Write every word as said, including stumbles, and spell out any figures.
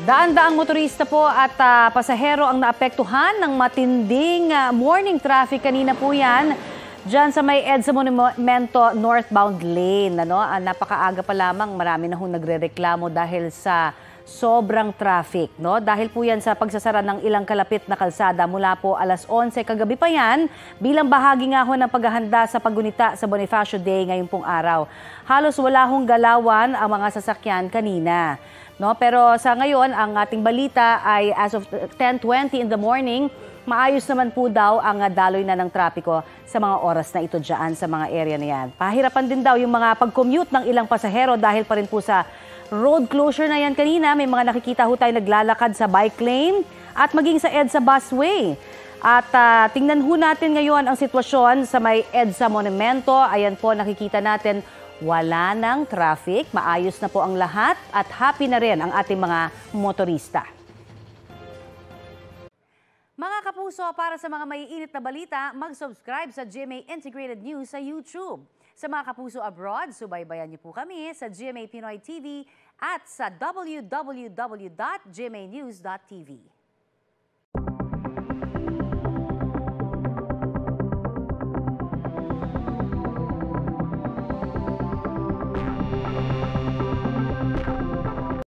Daan-daang motorista po at uh, pasahero ang naapektuhan ng matinding uh, morning traffic. Kanina po yan, dyan sa may EDSA Monumento northbound lane. Ano? Uh, napakaaga pa lamang, marami na hong nagre-reklamo dahil sa sobrang traffic. No? Dahil po yan sa pagsasara ng ilang kalapit na kalsada mula po alas onse kagabi pa yan, bilang bahagi nga ho ng paghahanda sa paggunita sa Bonifacio Day ngayong pong araw. Halos wala hong galawan ang mga sasakyan kanina. No, pero sa ngayon, ang ating balita ay as of ten twenty in the morning, maayos naman po daw ang daloy na ng trapiko sa mga oras na ito dyan sa mga area na yan. Pahirapan din daw yung mga pag-commute ng ilang pasahero dahil pa rin po sa road closure na yan kanina. May mga nakikita ho tayo naglalakad sa bike lane at maging sa EDSA busway. At uh, tingnan ho natin ngayon ang sitwasyon sa may EDSA Monumento. Ayan po, nakikita natin wala ng traffic, maayos na po ang lahat at happy na rin ang ating mga motorista. Mga kapuso, para sa mga maiinit na balita, mag-subscribe sa G M A Integrated News sa YouTube. Sa mga kapuso abroad, subaybayan niyo po kami sa G M A Pinoy T V at sa w w w dot g m a news dot t v.